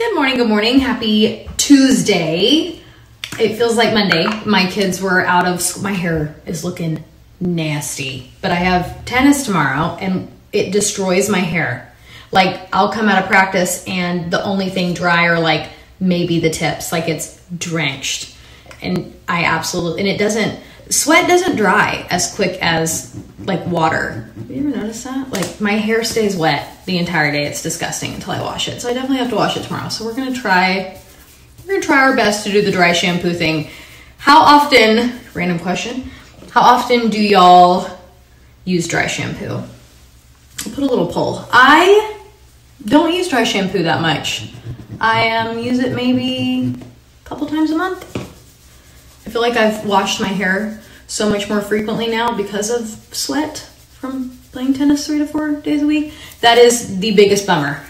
Good morning, good morning. Happy Tuesday. It feels like Monday. My kids were out of school. My hair is looking nasty, but I have tennis tomorrow and it destroys my hair. Like, I'll come out of practice and the only thing dry are like maybe the tips, like it's drenched. And I absolutely, and it doesn't, sweat doesn't dry as quick as like water. Have you ever noticed that? Like, my hair stays wet the entire day. It's disgusting until I wash it. So I definitely have to wash it tomorrow. So we're gonna try our best to do the dry shampoo thing. How often, random question, how often do y'all use dry shampoo? I'll put a little poll. I don't use dry shampoo that much. I use it maybe a couple times a month. I feel like I've washed my hair so much more frequently now because of sweat from playing tennis 3 to 4 days a week. That is the biggest bummer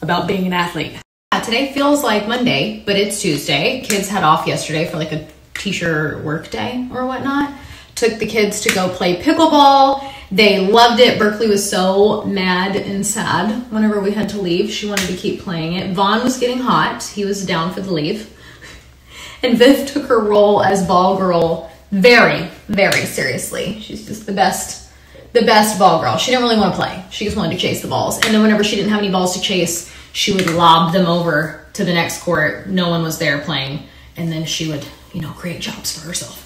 about being an athlete. Yeah, today feels like Monday, but it's Tuesday. Kids had off yesterday for like a teacher work day or whatnot. Took the kids to go play pickleball. They loved it. Berkeley was so mad and sad whenever we had to leave. She wanted to keep playing it. Vaughn was getting hot. He was down for the leave. And Viv took her role as ball girl very, very seriously. She's just the best ball girl. She didn't really want to play. She just wanted to chase the balls. And then whenever she didn't have any balls to chase, she would lob them over to the next court. No one was there playing. And then she would, you know, create jobs for herself.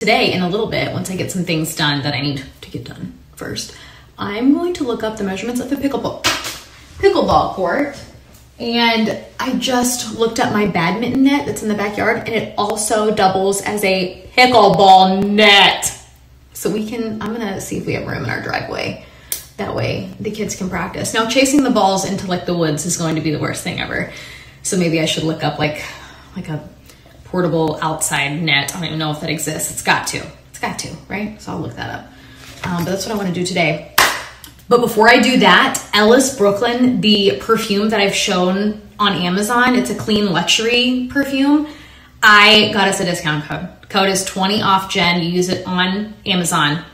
Today, in a little bit, once I get some things done that I need to get done first, I'm going to look up the measurements of the pickleball court. And I just looked up my badminton net that's in the backyard, and it also doubles as a pickleball net. So I'm gonna see if we have room in our driveway. That way the kids can practice. Now, chasing the balls into like the woods is going to be the worst thing ever. So maybe I should look up like a portable outside net. I don't even know if that exists. It's got to, right? So I'll look that up. But that's what I wanna do today. But before I do that, Ellis Brooklyn, the perfume that I've shown on Amazon, it's a clean luxury perfume. I got us a discount code. Code is 20 off Jen. You use it on Amazon.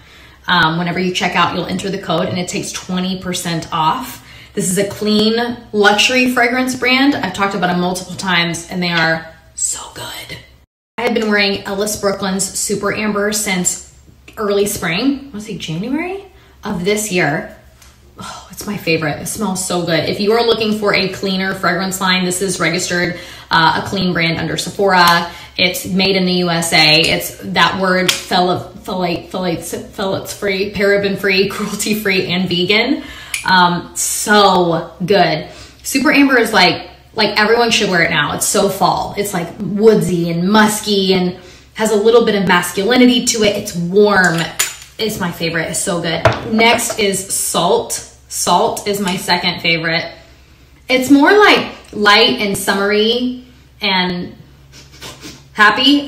Whenever you check out, you'll enter the code and it takes 20% off. This is a clean luxury fragrance brand. I've talked about them multiple times and they are so good. I have been wearing Ellis Brooklyn's Super Amber since early spring, I want to say January of this year. Oh, it's my favorite. It smells so good. If you are looking for a cleaner fragrance line, this is registered a clean brand under Sephora. It's made in the USA. It's that word phthalates free, paraben free, cruelty free, and vegan. So good. Super Amber is like everyone should wear it now. It's so fall. It's like woodsy and musky and has a little bit of masculinity to it. It's warm. It's my favorite. It's so good. Next is Salt. Salt is my second favorite. It's more like light and summery and happy.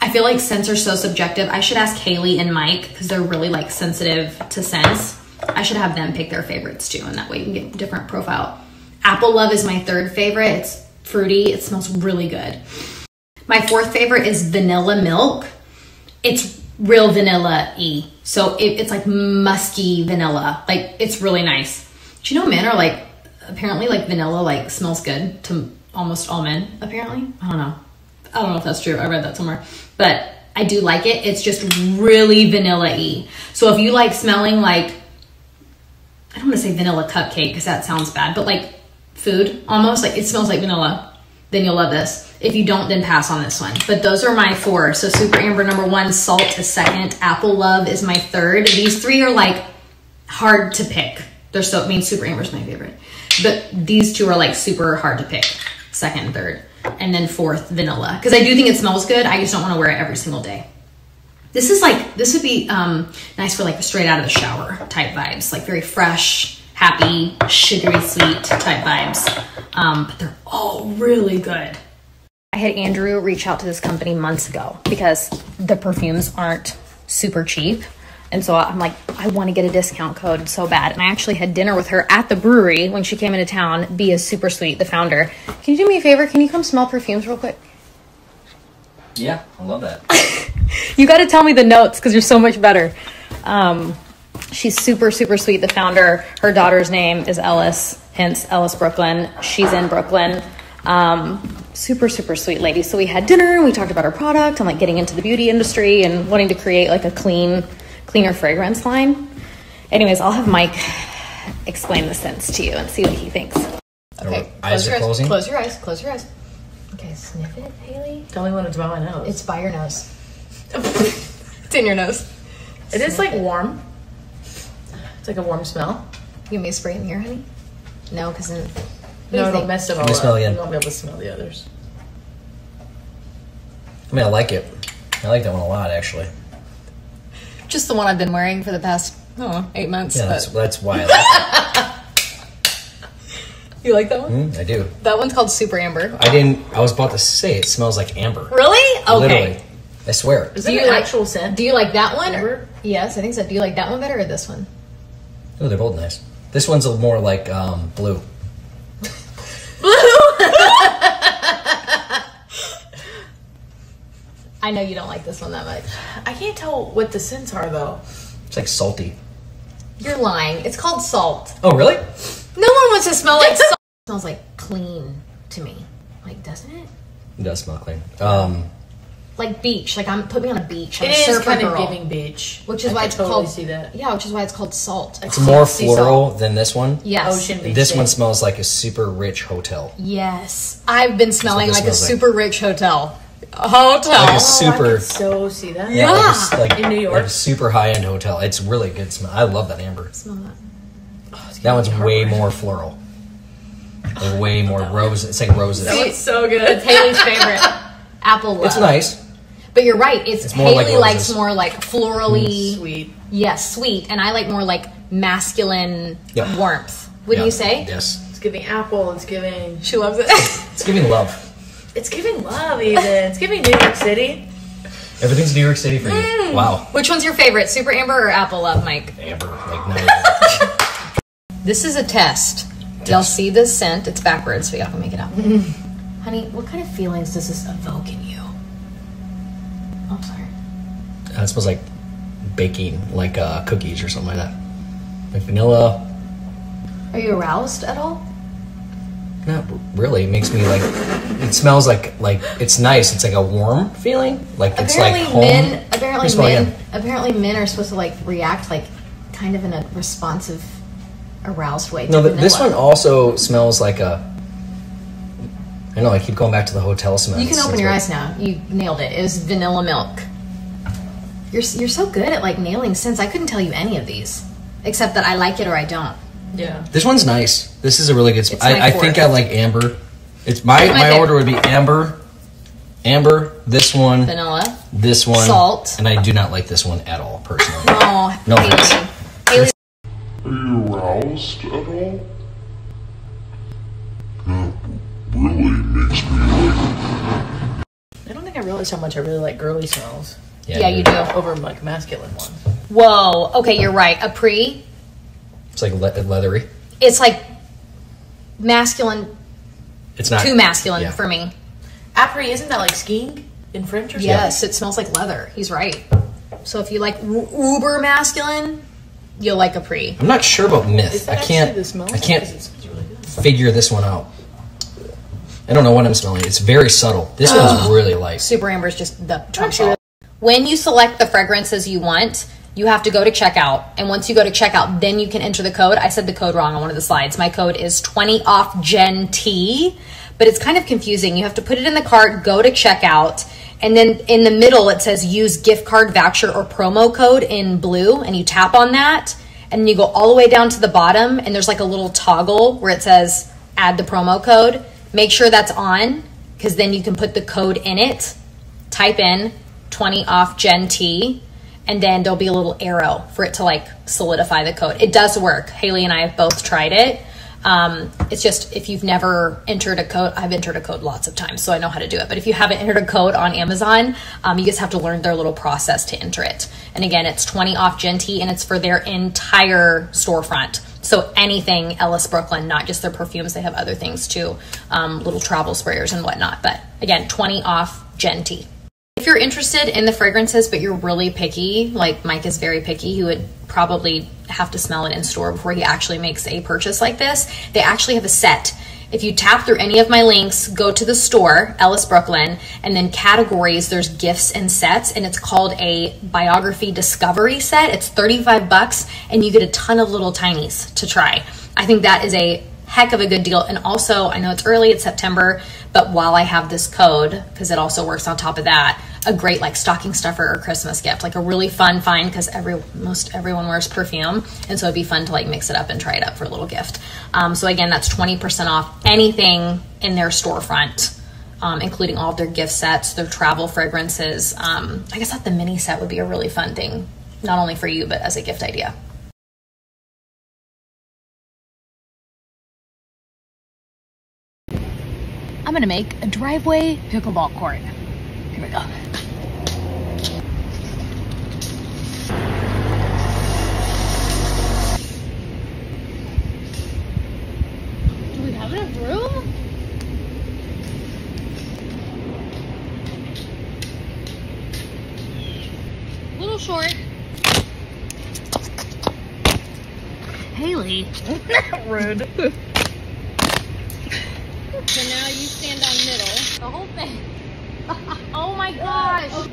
I feel like scents are so subjective. I should ask Haley and Mike because they're really like sensitive to scents. I should have them pick their favorites too, and that way you can get a different profile. Apple Love is my third favorite. It's fruity. It smells really good. My fourth favorite is Vanilla Milk. It's real vanilla-y. So it's like musky vanilla. Like, it's really nice. Do you know men are like, apparently like vanilla like smells good to almost all men, apparently? I don't know if that's true. I read that somewhere. But I do like it. It's just really vanilla-y. So if you like smelling like, I don't want to say vanilla cupcake because that sounds bad, but like food almost, like it smells like vanilla, then you'll love this. If you don't, then pass on this one. But those are my four. So Super Amber number one, Salt is second, Apple Love is my third. These three are like hard to pick. They're so, I mean, Super Amber is my favorite. But these two are like super hard to pick, second, third. And then fourth, vanilla. Because I do think it smells good. I just don't want to wear it every single day. This would be nice for like straight out of the shower type vibes, like very fresh, happy, sugary sweet type vibes. But they're all really good. I had Andrew reach out to this company months ago because the perfumes aren't super cheap. And so I'm like, I want to get a discount code so bad. And I actually had dinner with her at the brewery when she came into town. Bea is super sweet, the founder. Can you do me a favor? Can you come smell perfumes real quick? Yeah, I love that. You got to tell me the notes because you're so much better. She's super, super sweet, the founder. Her daughter's name is Ellis, hence Ellis Brooklyn. She's in Brooklyn. Super, super sweet lady. So we had dinner and we talked about our product and like getting into the beauty industry and wanting to create like a cleaner fragrance line. Anyways, I'll have Mike explain the scents to you and see what he thinks. Okay, close your eyes. Okay, sniff it, Haley. Tell me when it's by my nose. It's by your nose. It's in your nose. It is like warm. It's like a warm smell. You may spray it in here, honey? No, because then... No, it'll mess it all up. You won't be able to smell the others. I mean, I like it. I like that one a lot, actually. Just the one I've been wearing for the past, I don't know, 8 months. Yeah, that's why I like it. You like that one? I do. That one's called Super Amber. I was about to say it smells like amber. Really? Okay. Literally. I swear. Is it an actual scent? Do you like that one? Amber? Yes, I think so. Do you like that one better or this one? Oh, they're both nice. This one's a more like blue. Blue! I know you don't like this one that much. I can't tell what the scents are, though. It's like salty. You're lying. It's called salt. Oh, really? No one wants to smell like salt. It smells like clean to me. Like, doesn't it? It does smell clean. Like beach. Like, put me on a beach. It is kind of giving beach. Which is why it's called... see that. Yeah, which is why it's called salt. It's more floral than this one. Yes. Ocean beach. This one smells like a super rich hotel. Yes. I've been smelling like a super rich hotel. Like a super... I can so see that. Yeah. Like in New York. Like a super high-end hotel. It's really good smell. I love that amber. Smell that. Oh, that one's way more floral. Way more rose. It's like roses. That one's so good. It's Haley's favorite. Apple love. It's nice. But you're right. It's Haley like likes more like florally, sweet. Yes, sweet, and I like more like masculine warmth. Wouldn't you say? Yes. It's giving apple. It's giving. She loves it. It's giving love. It's giving love. Even it's giving New York City. Everything's New York City for you. Wow. Which one's your favorite, Super Amber or Apple Love, Mike? Amber. Like no. This is a test. Y'all see this scent? It's backwards, so y'all can make it out. Honey, what kind of feelings does this evoke in you? Oh, I'm sorry. It smells like baking, like cookies or something like that. Like vanilla. Are you aroused at all? Not really. It makes me like, it smells like it's nice. It's like a warm feeling. Like apparently it's like home. Apparently men are supposed to like react like kind of in a responsive, aroused way to vanilla. No, but this one also smells like a... I know, I keep going back to the hotel smell. You can open your eyes now. You nailed it. It was vanilla milk. You're so good at like nailing scents. I couldn't tell you any of these, except that I like it or I don't. Yeah. This one's nice. This is a really good smell. I think I like amber. It's my order would be amber, this one, vanilla, this one, salt, and I do not like this one at all personally. Oh, no. Haley. Are you aroused at all? Really makes me like... I don't think I realized how much I really like girly smells. Yeah, you do. Over like masculine ones. Whoa. Okay, you're right. Après. It's like leathery. It's like masculine. It's not too masculine for me. Après, isn't that like skiing in French or something? Yes, it smells like leather. He's right. So if you like uber masculine, you'll like Après. I'm not sure about myth. I can't figure this one out. I don't know what I'm smelling. It's very subtle. This one's really light. Super Amber is just the top shelf. When you select the fragrances you want, you have to go to checkout. And once you go to checkout, then you can enter the code. I said the code wrong on one of the slides. My code is 20 off Gen T, but it's kind of confusing. You have to put it in the cart, go to checkout, and then in the middle it says use gift card, voucher, or promo code in blue, and you tap on that, and you go all the way down to the bottom, and there's like a little toggle where it says add the promo code. Make sure that's on, because then you can put the code in it. Type in 20 off Gen T, and then there'll be a little arrow for it to like solidify the code. It does work. Haley and I have both tried it. It's just if you've never entered a code, I've entered a code lots of times, so I know how to do it. But if you haven't entered a code on Amazon, you just have to learn their little process to enter it. And again, it's 20 off Gen T, and it's for their entire storefront. So anything Ellis Brooklyn, not just their perfumes. They have other things too, little travel sprayers and whatnot. But again, 20 off Gen T. If you're interested in the fragrances, but you're really picky, like Mike is very picky, he would probably have to smell it in store before he actually makes a purchase like this. They actually have a set. If you tap through any of my links, go to the store, Ellis Brooklyn, and then categories, there's gifts and sets, and it's called a biography discovery set. It's $35 and you get a ton of little tinies to try. I think that is a heck of a good deal. And also, I know it's early, it's September, but while I have this code, because it also works on top of that, a great like stocking stuffer or Christmas gift, like a really fun find, because most everyone wears perfume, and so it'd be fun to like mix it up and try it up for a little gift. So again, that's 20% off anything in their storefront, including all of their gift sets, their travel fragrances. I guess that the mini set would be a really fun thing, not only for you, but as a gift idea. I'm gonna make a driveway pickleball court. Here we go. Do we have enough room? A little short. Haley. Rude. So now you stand on middle. The whole thing. Oh my gosh. Oh.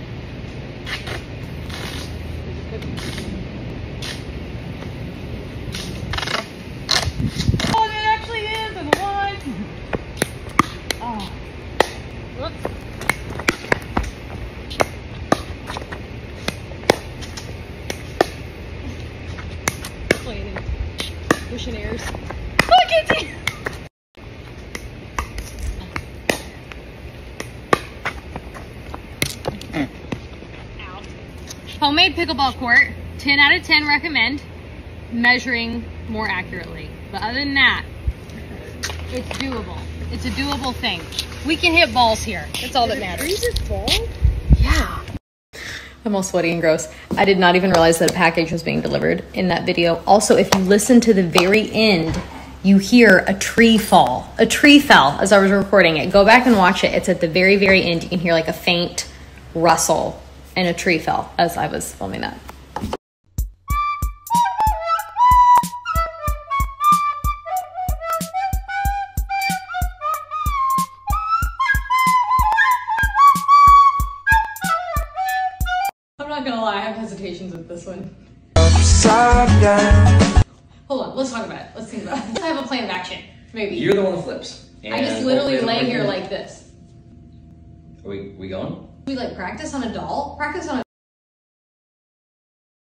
Oh, it actually is in one. Oh. Whoops. Complaining. Pushing airs. Look at you. Homemade pickleball court, 10 out of 10 recommend, measuring more accurately. But other than that, it's doable. It's a doable thing. We can hit balls here. That's all that matters. Yeah. I'm all sweaty and gross. I did not even realize that a package was being delivered in that video. Also, if you listen to the very end, you hear a tree fall. A tree fell as I was recording it. Go back and watch it. It's at the very, very end. You can hear like a faint rustle. And a tree fell as I was filming that. I'm not gonna lie, I have hesitations with this one. Upside down. Hold on, let's talk about it. Let's think about it. I have a plan of action, maybe. You're the one who flips. And I just literally lay here like this. Are we going? We like practice on a doll? Practice on a